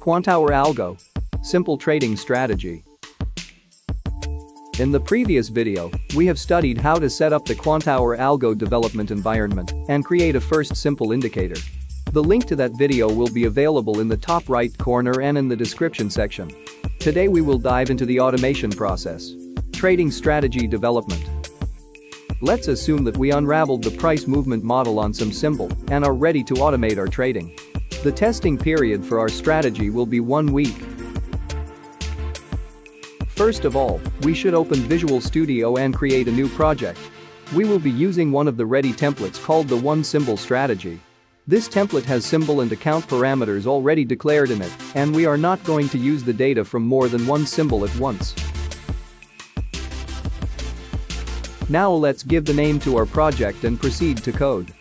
Quantower Algo. Simple trading strategy. In the previous video, we have studied how to set up the Quantower Algo development environment and create a first simple indicator. The link to that video will be available in the top right corner and in the description section. Today we will dive into the automation process. Trading strategy development. Let's assume that we unraveled the price movement model on some symbol and are ready to automate our trading. The testing period for our strategy will be 1 week. First of all, we should open Visual Studio and create a new project. We will be using one of the ready templates called the One Symbol Strategy. This template has symbol and account parameters already declared in it, and we are not going to use the data from more than one symbol at once. Now let's give the name to our project and proceed to code.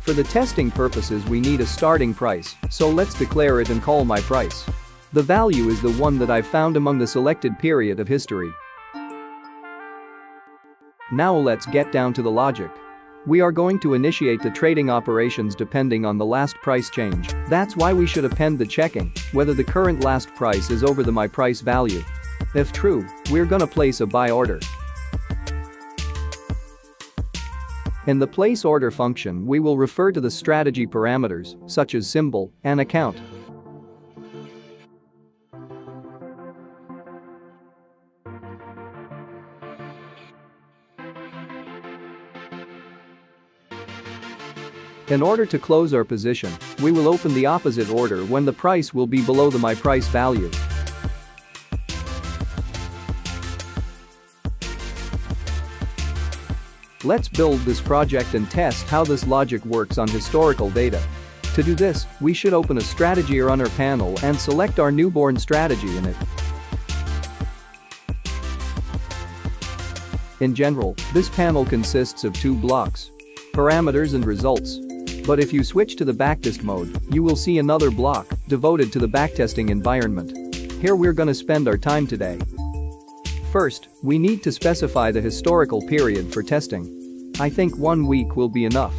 For the testing purposes, we need a starting price, so let's declare it and call my price. The value is the one that I've found among the selected period of history. Now let's get down to the logic. We are going to initiate the trading operations depending on the last price change. That's why we should append the checking, whether the current last price is over the my price value. If true, we're gonna place a buy order. In the place order function, we will refer to the strategy parameters, such as symbol and account. In order to close our position, we will open the opposite order when the price will be below the my price value. Let's build this project and test how this logic works on historical data. To do this, we should open a Strategy Runner panel and select our newborn strategy in it. In general, this panel consists of two blocks: parameters and results. But if you switch to the backtest mode, you will see another block devoted to the backtesting environment. Here we're gonna spend our time today. First, we need to specify the historical period for testing. I think 1 week will be enough.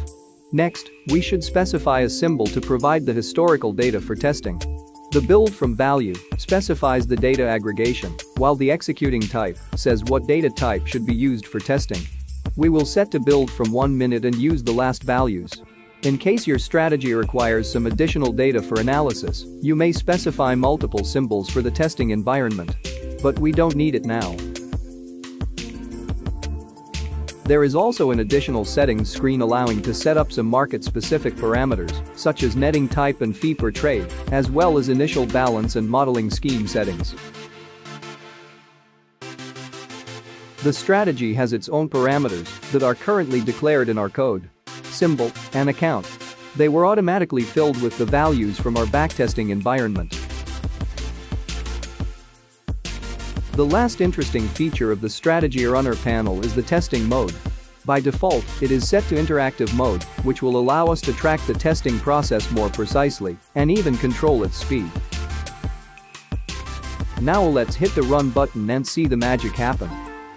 Next, we should specify a symbol to provide the historical data for testing. The build from value specifies the data aggregation, while the executing type says what data type should be used for testing. We will set to build from 1 minute and use the last values. In case your strategy requires some additional data for analysis, you may specify multiple symbols for the testing environment. But we don't need it now. There is also an additional settings screen allowing to set up some market-specific parameters, such as netting type and fee per trade, as well as initial balance and modeling scheme settings. The strategy has its own parameters that are currently declared in our code: symbol and account. They were automatically filled with the values from our backtesting environment. The last interesting feature of the Strategy Runner panel is the testing mode. By default, it is set to interactive mode, which will allow us to track the testing process more precisely and even control its speed. Now let's hit the run button and see the magic happen.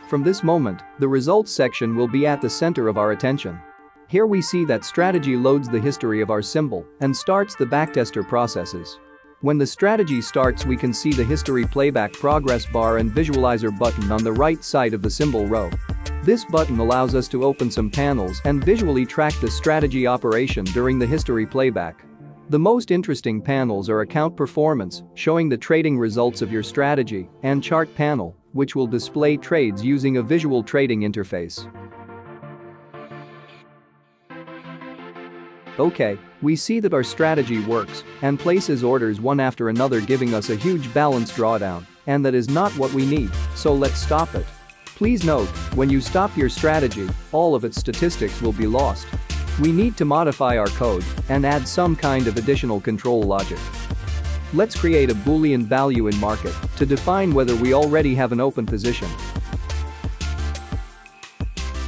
From this moment, the results section will be at the center of our attention. Here we see that strategy loads the history of our symbol and starts the backtester processes. When the strategy starts, we can see the history playback progress bar and visualizer button on the right side of the symbol row. This button allows us to open some panels and visually track the strategy operation during the history playback. The most interesting panels are account performance, showing the trading results of your strategy, and chart panel, which will display trades using a visual trading interface. Okay, we see that our strategy works and places orders one after another, giving us a huge balance drawdown, and that is not what we need, so let's stop it. Please note, when you stop your strategy, all of its statistics will be lost. We need to modify our code and add some kind of additional control logic. Let's create a Boolean value in market to define whether we already have an open position.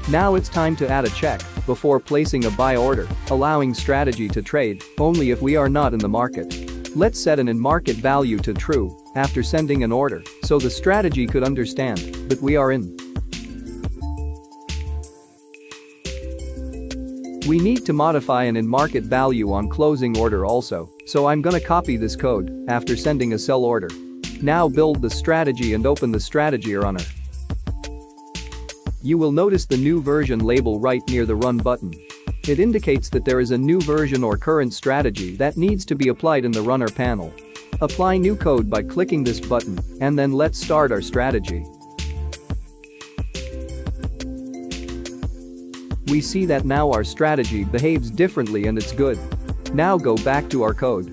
Now it's time to add a check before placing a buy order, allowing strategy to trade only if we are not in the market. Let's set an in-market value to true after sending an order, so the strategy could understand that we are in. We need to modify an in-market value on closing order also, so I'm gonna copy this code after sending a sell order. Now build the strategy and open the strategy runner. You will notice the new version label right near the run button. It indicates that there is a new version or current strategy that needs to be applied in the runner panel. Apply new code by clicking this button, and then let's start our strategy. We see that now our strategy behaves differently and it's good. Now go back to our code.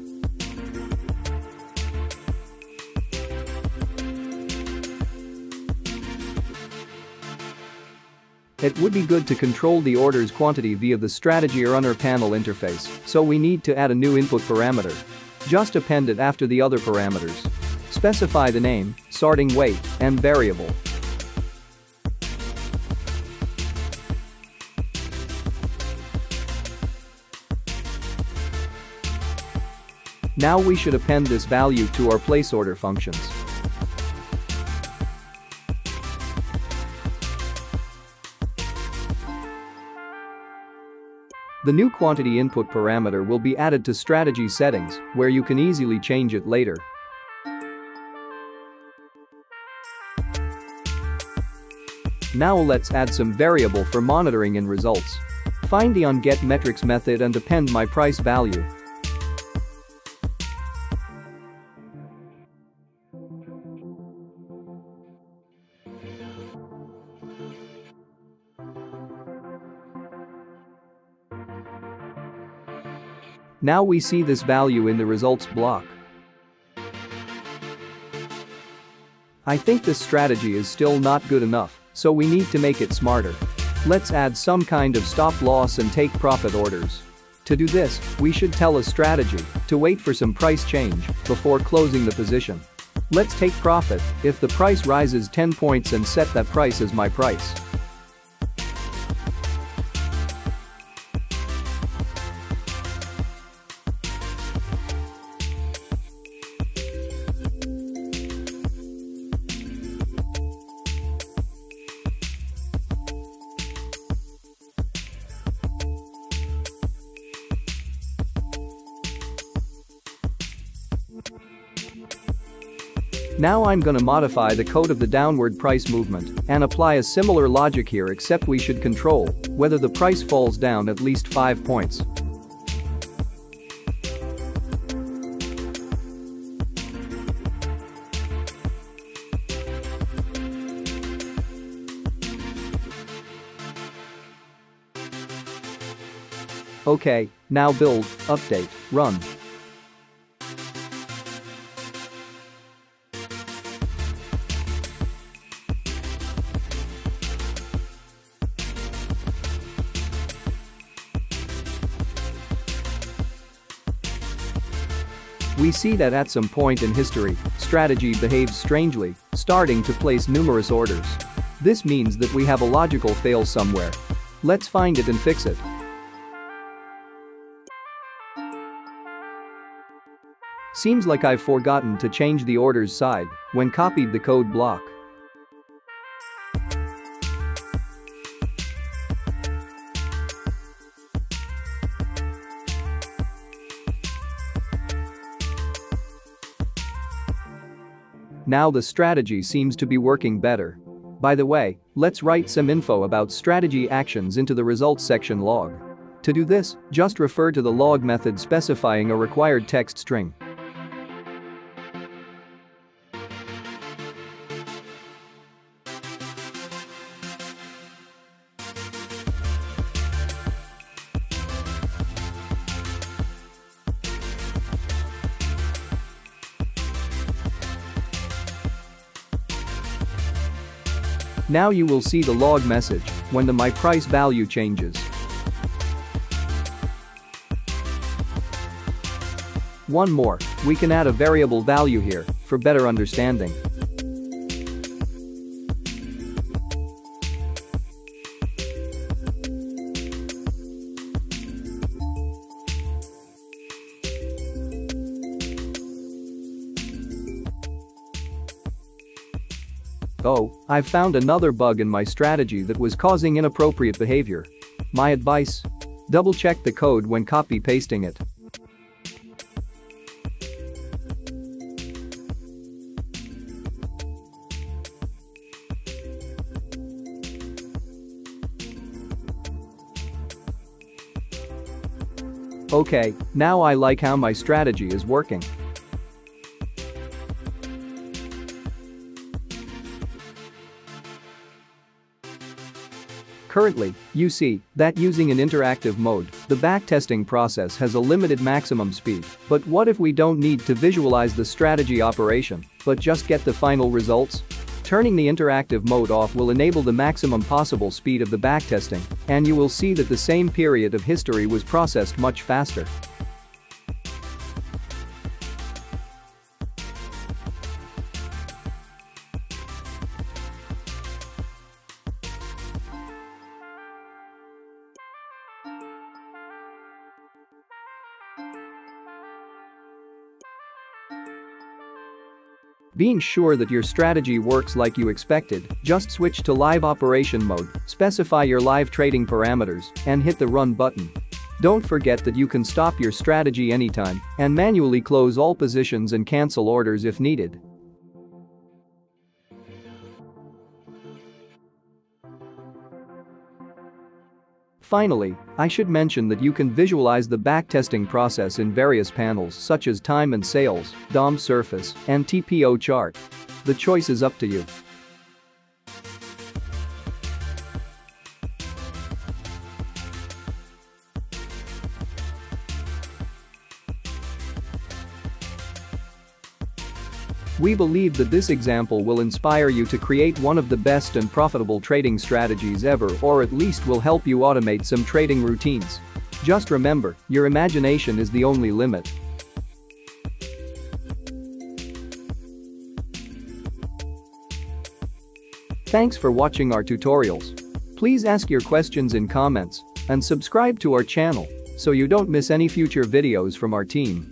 It would be good to control the order's quantity via the strategy runner panel interface, so we need to add a new input parameter. Just append it after the other parameters. Specify the name, sorting weight, and variable. Now we should append this value to our placeorder functions. The new quantity input parameter will be added to strategy settings, where you can easily change it later. Now let's add some variable for monitoring and results. Find the onGetMetrics method and append my price value. Now we see this value in the results block. I think this strategy is still not good enough, so we need to make it smarter. Let's add some kind of stop loss and take profit orders. To do this, we should tell a strategy to wait for some price change before closing the position. Let's take profit if the price rises 10 points and set that price as my price. Now I'm gonna modify the code of the downward price movement and apply a similar logic here, except we should control whether the price falls down at least 5 points. Okay, now build, update, run. We see that at some point in history, strategy behaves strangely, starting to place numerous orders. This means that we have a logical fail somewhere. Let's find it and fix it. Seems like I've forgotten to change the orders side when copied the code block. Now the strategy seems to be working better. By the way, let's write some info about strategy actions into the results section log. To do this, just refer to the log method specifying a required text string. Now you will see the log message when the my price value changes. One more, we can add a variable value here for better understanding. Oh, I've found another bug in my strategy that was causing inappropriate behavior. My advice? Double-check the code when copy-pasting it. Okay, now I like how my strategy is working. Currently, you see that using an interactive mode, the backtesting process has a limited maximum speed, but what if we don't need to visualize the strategy operation, but just get the final results? Turning the interactive mode off will enable the maximum possible speed of the backtesting, and you will see that the same period of history was processed much faster. Being sure that your strategy works like you expected, just switch to live operation mode, specify your live trading parameters, and hit the run button. Don't forget that you can stop your strategy anytime and manually close all positions and cancel orders if needed. Finally, I should mention that you can visualize the backtesting process in various panels such as time and sales, DOM surface, and TPO chart. The choice is up to you. We believe that this example will inspire you to create one of the best and profitable trading strategies ever, or at least will help you automate some trading routines. Just remember, your imagination is the only limit. Thanks for watching our tutorials. Please ask your questions in comments and subscribe to our channel so you don't miss any future videos from our team.